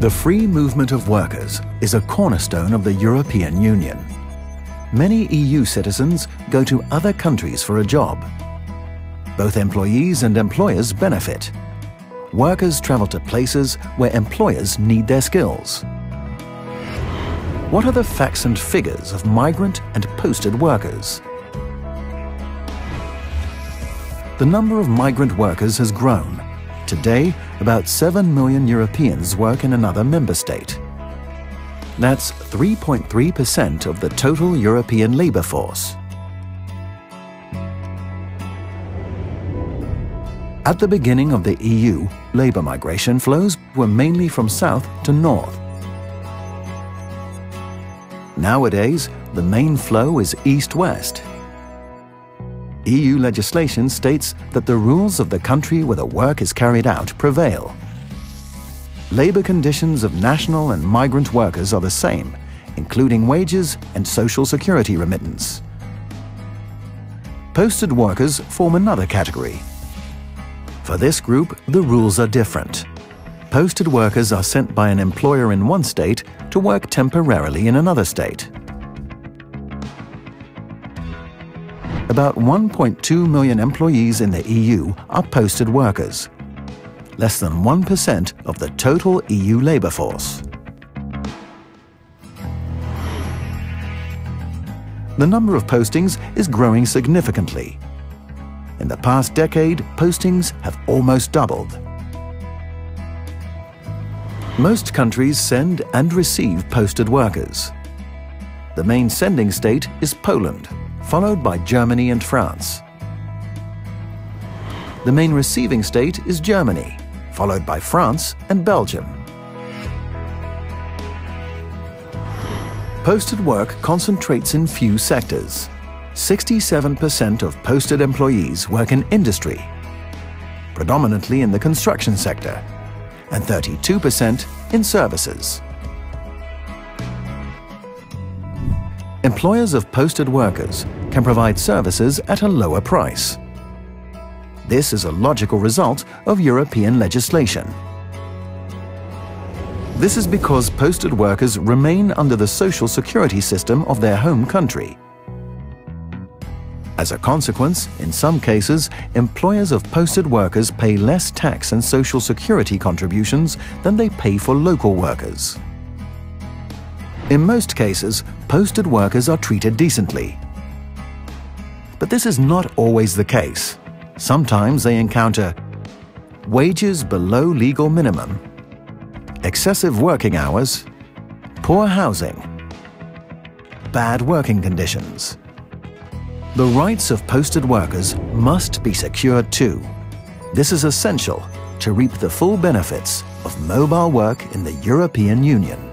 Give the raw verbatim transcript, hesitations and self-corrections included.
The free movement of workers is a cornerstone of the European Union. Many E U citizens go to other countries for a job. Both employees and employers benefit. Workers travel to places where employers need their skills. What are the facts and figures of migrant and posted workers? The number of migrant workers has grown. Today, about seven million Europeans work in another member state. That's three point three percent of the total European labour force. At the beginning of the E U, labour migration flows were mainly from south to north. Nowadays, the main flow is east-west. E U legislation states that the rules of the country where the work is carried out prevail. Labour conditions of national and migrant workers are the same, including wages and social security remittance. Posted workers form another category. For this group, the rules are different. Posted workers are sent by an employer in one state to work temporarily in another state. About one point two million employees in the E U are posted workers, less than one percent of the total E U labour force. The number of postings is growing significantly. In the past decade, postings have almost doubled. Most countries send and receive posted workers. The main sending state is Poland, followed by Germany and France. The main receiving state is Germany, followed by France and Belgium. Posted work concentrates in few sectors. sixty-seven percent of posted employees work in industry, predominantly in the construction sector, and thirty-two percent in services. Employers of posted workers can provide services at a lower price. This is a logical result of European legislation. This is because posted workers remain under the social security system of their home country. As a consequence, in some cases, employers of posted workers pay less tax and social security contributions than they pay for local workers. In most cases, posted workers are treated decently. But this is not always the case. Sometimes they encounter wages below legal minimum, excessive working hours, poor housing, bad working conditions. The rights of posted workers must be secured too. This is essential to reap the full benefits of mobile work in the European Union.